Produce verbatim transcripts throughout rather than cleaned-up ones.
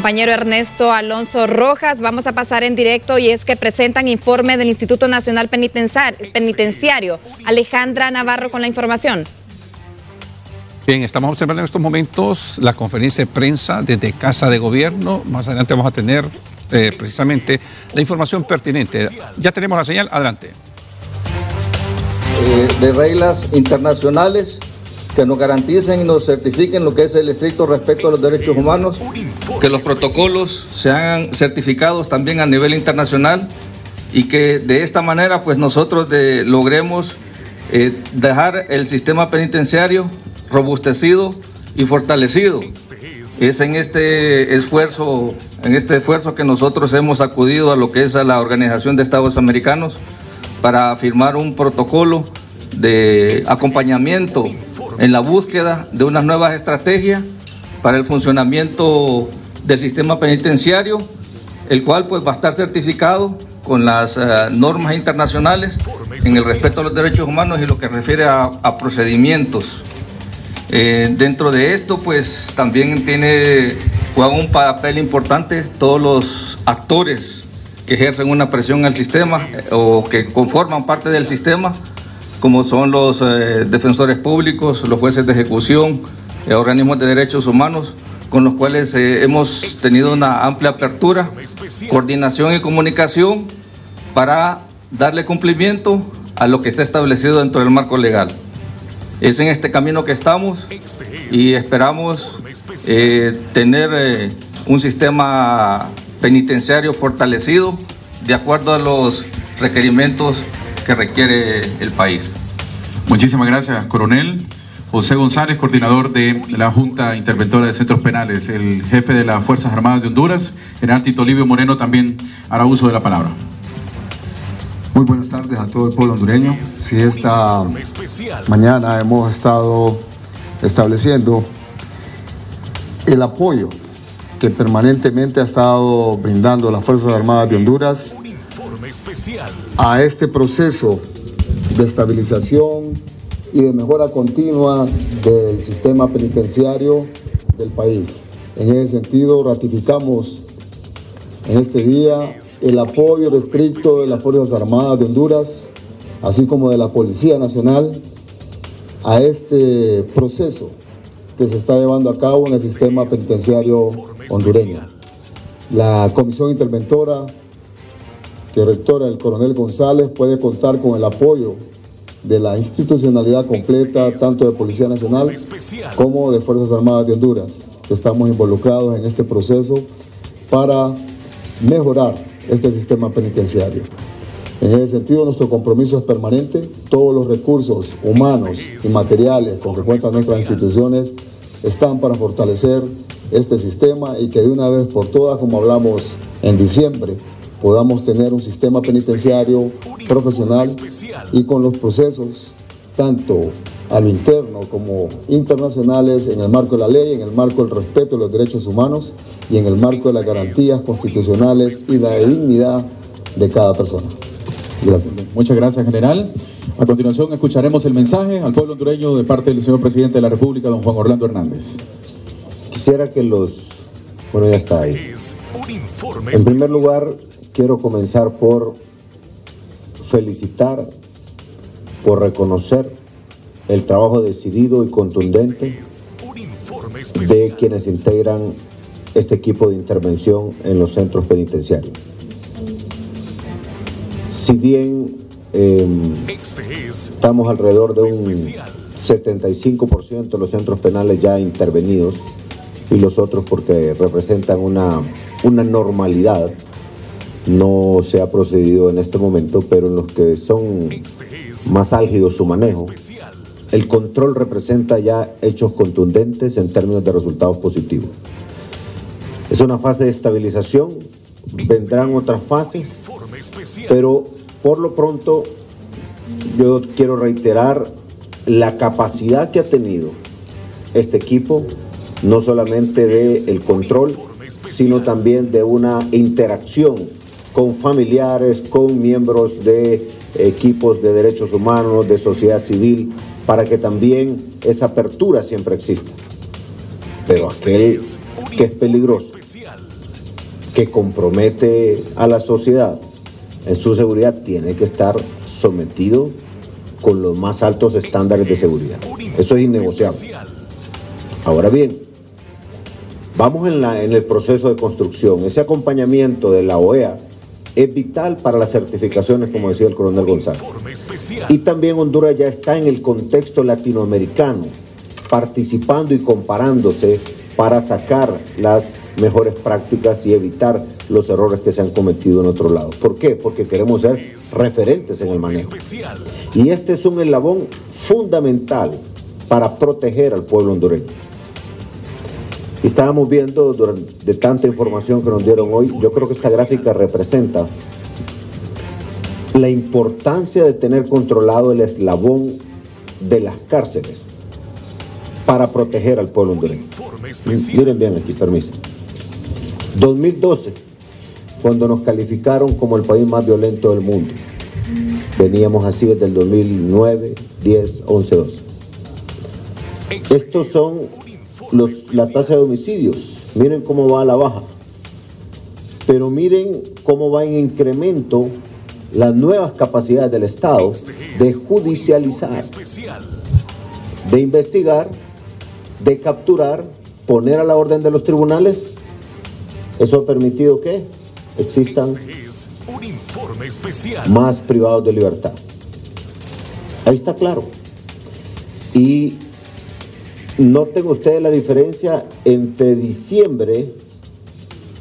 Compañero Ernesto Alonso Rojas, vamos a pasar en directo y es que presentan informe del Instituto Nacional Penitenciario. Alejandra Navarro con la información. Bien, estamos observando en estos momentos la conferencia de prensa desde Casa de Gobierno. Más adelante vamos a tener eh, precisamente la información pertinente. Ya tenemos la señal, adelante. Eh, de reglas internacionales que nos garanticen y nos certifiquen lo que es el estricto respeto a los derechos humanos, que los protocolos sean certificados también a nivel internacional y que de esta manera pues nosotros de, logremos eh, dejar el sistema penitenciario robustecido y fortalecido. Es en este esfuerzo, en este esfuerzo que nosotros hemos acudido a lo que es a la Organización de Estados Americanos para firmar un protocolo de acompañamiento en la búsqueda de unas nuevas estrategias para el funcionamiento del sistema penitenciario, el cual pues va a estar certificado con las uh, normas internacionales en el respeto a los derechos humanos y lo que refiere a, a procedimientos. Eh, dentro de esto pues también tiene, juega un papel importante todos los actores que ejercen una presión al sistema o que conforman parte del sistema, como son los eh, defensores públicos, los jueces de ejecución, eh, organismos de derechos humanos, con los cuales eh, hemos tenido una amplia apertura, coordinación y comunicación para darle cumplimiento a lo que está establecido dentro del marco legal. Es en este camino que estamos y esperamos eh, tener eh, un sistema penitenciario fortalecido de acuerdo a los requerimientos que requiere el país. Muchísimas gracias, coronel. José González, coordinador de la Junta Interventora de Centros Penales, el jefe de las Fuerzas Armadas de Honduras, general Tito Olivio Moreno, también hará uso de la palabra. Muy buenas tardes a todo el pueblo hondureño. Sí, esta mañana hemos estado estableciendo el apoyo que permanentemente ha estado brindando las Fuerzas Armadas de Honduras a este proceso de estabilización y de mejora continua del sistema penitenciario del país. En ese sentido, ratificamos en este día el apoyo estricto de las Fuerzas Armadas de Honduras, así como de la Policía Nacional, a este proceso que se está llevando a cabo en el sistema penitenciario hondureño. La Comisión Interventora que rectora el coronel González puede contar con el apoyo de la institucionalidad completa, tanto de Policía Nacional como de Fuerzas Armadas de Honduras, que estamos involucrados en este proceso para mejorar este sistema penitenciario. En ese sentido, nuestro compromiso es permanente. Todos los recursos humanos y materiales con que cuentan nuestras instituciones están para fortalecer este sistema y que de una vez por todas, como hablamos en diciembre, podamos tener un sistema penitenciario profesional y con los procesos, tanto a lo interno como internacionales, en el marco de la ley, en el marco del respeto de los derechos humanos y en el marco de las garantías constitucionales y la dignidad de cada persona. Gracias. Muchas gracias, general. A continuación escucharemos el mensaje al pueblo hondureño de parte del señor presidente de la República, don Juan Orlando Hernández. Quisiera que los... Bueno, ya está ahí. En primer lugar, quiero comenzar por felicitar, por reconocer el trabajo decidido y contundente de quienes integran este equipo de intervención en los centros penitenciarios. Si bien eh, estamos alrededor de un setenta y cinco por ciento de los centros penales ya intervenidos y los otros porque representan una, una normalidad, no se ha procedido en este momento, pero en los que son más álgidos su manejo, el control representa ya hechos contundentes en términos de resultados positivos. Es una fase de estabilización, vendrán otras fases, pero por lo pronto yo quiero reiterar la capacidad que ha tenido este equipo, no solamente del control, sino también de una interacción con familiares, con miembros de equipos de derechos humanos, de sociedad civil, para que también esa apertura siempre exista. Pero aquel que es peligroso, que compromete a la sociedad en su seguridad tiene que estar sometido con los más altos estándares de seguridad. Eso es innegociable. Ahora bien, vamos en, la, en el proceso de construcción. Ese acompañamiento de la O E A es vital para las certificaciones, como decía el coronel González. Y también Honduras ya está en el contexto latinoamericano, participando y comparándose para sacar las mejores prácticas y evitar los errores que se han cometido en otros lados. ¿Por qué? Porque queremos ser referentes en el manejo. Y este es un eslabón fundamental para proteger al pueblo hondureño. Y estábamos viendo de tanta información que nos dieron hoy, yo creo que esta gráfica representa la importancia de tener controlado el eslabón de las cárceles para proteger al pueblo hondureño. Miren bien aquí, permiso. dos mil doce, cuando nos calificaron como el país más violento del mundo. Veníamos así desde el dos mil nueve, diez, once, doce. Estos son los, la tasa de homicidios. Miren cómo va a la baja. Pero miren cómo va en incremento las nuevas capacidades del Estado de judicializar, de investigar, de capturar, poner a la orden de los tribunales. Eso ha permitido que existan más privados de libertad. Ahí está claro. Y noten ustedes la diferencia entre diciembre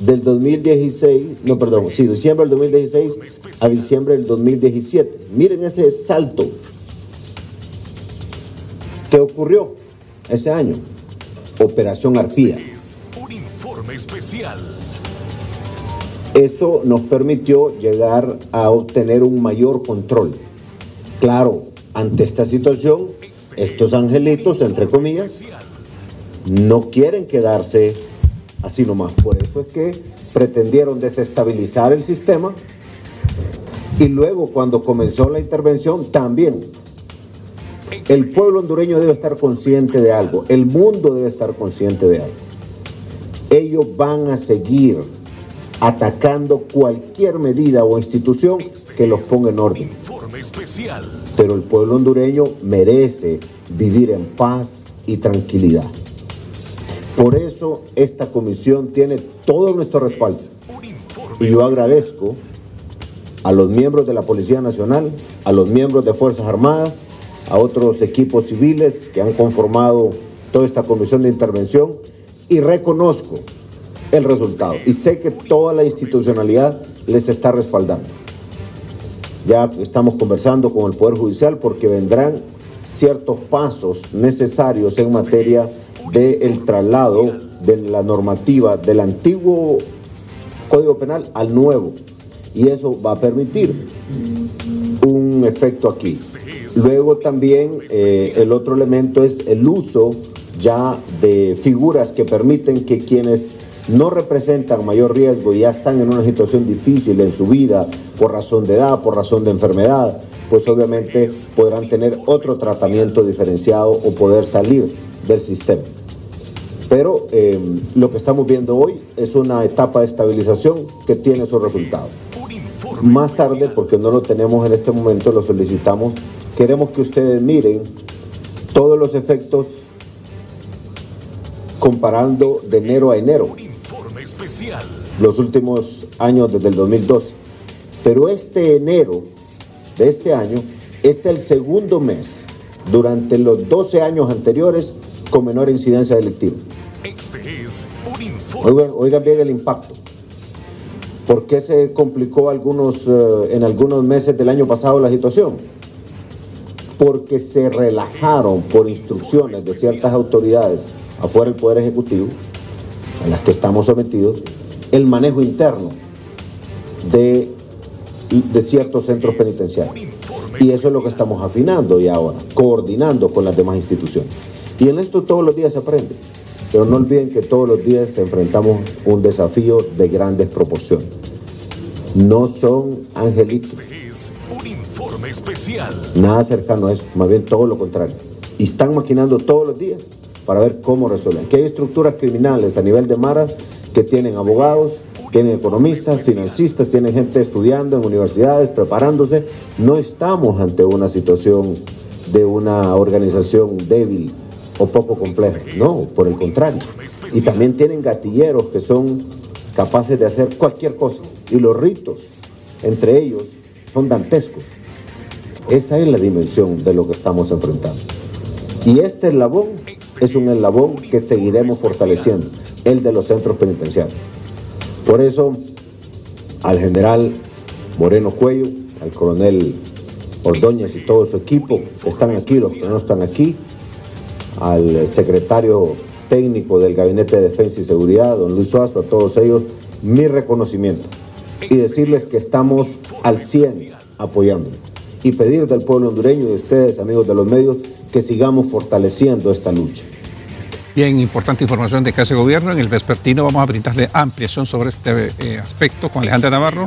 del dos mil dieciséis, no, perdón, sí, diciembre del dos mil dieciséis a diciembre del dos mil diecisiete. Miren ese salto que ocurrió ese año. Operación Arpía. Especial. Eso nos permitió llegar a obtener un mayor control. Claro, ante esta situación, estos angelitos, entre comillas, no quieren quedarse así nomás. Por eso es que pretendieron desestabilizar el sistema y luego, cuando comenzó la intervención, también. El pueblo hondureño debe estar consciente de algo. El mundo debe estar consciente de algo. Ellos van a seguir atacando cualquier medida o institución que los ponga en orden. Pero el pueblo hondureño merece vivir en paz y tranquilidad. Por eso esta comisión tiene todo nuestro respaldo. Y yo agradezco a los miembros de la Policía Nacional, a los miembros de Fuerzas Armadas, a otros equipos civiles que han conformado toda esta comisión de intervención. Y reconozco el resultado y sé que toda la institucionalidad les está respaldando. Ya estamos conversando con el Poder Judicial porque vendrán ciertos pasos necesarios en materia del traslado de la normativa del antiguo Código Penal al nuevo. Y eso va a permitir un efecto aquí. Luego también eh, el otro elemento es el uso ya de figuras que permiten que quienes no representan mayor riesgo y ya están en una situación difícil en su vida, por razón de edad, por razón de enfermedad, pues obviamente podrán tener otro tratamiento diferenciado o poder salir del sistema. Pero eh, lo que estamos viendo hoy es una etapa de estabilización que tiene sus resultados. Más tarde, porque no lo tenemos en este momento, lo solicitamos, queremos que ustedes miren todos los efectos comparando de enero a enero, los últimos años desde el dos mil doce. Pero este enero de este año es el segundo mes durante los doce años anteriores con menor incidencia delictiva. Oigan, oigan bien el impacto. ¿Por qué se complicó algunos, eh, en algunos meses del año pasado la situación? Porque se relajaron por instrucciones de ciertas autoridades afuera del Poder Ejecutivo, a las que estamos sometidos, el manejo interno de, de ciertos centros penitenciarios. Y eso es lo que estamos afinando y ahora, coordinando con las demás instituciones. Y en esto todos los días se aprende, pero no olviden que todos los días enfrentamos un desafío de grandes proporciones. No son angelitos. Nada cercano a eso, más bien todo lo contrario. Y están maquinando todos los días para ver cómo resuelven. Que hay estructuras criminales a nivel de maras que tienen abogados, tienen economistas, financistas, tienen gente estudiando en universidades, preparándose. No estamos ante una situación de una organización débil o poco compleja, no, por el contrario. Y también tienen gatilleros que son capaces de hacer cualquier cosa. Y los ritos entre ellos son dantescos. Esa es la dimensión de lo que estamos enfrentando. Y este eslabón es un eslabón que seguiremos fortaleciendo, el de los centros penitenciarios. Por eso, al general Moreno Cuello, al coronel Ordóñez y todo su equipo, están aquí, los que no están aquí, al secretario técnico del Gabinete de Defensa y Seguridad, don Luis Suazo, a todos ellos, mi reconocimiento. Y decirles que estamos al cien apoyándolos. Y pedir del pueblo hondureño y de ustedes, amigos de los medios, que sigamos fortaleciendo esta lucha. Bien, importante información de Casa de Gobierno. En el vespertino vamos a brindarle ampliación sobre este eh, aspecto con Alejandra Navarro.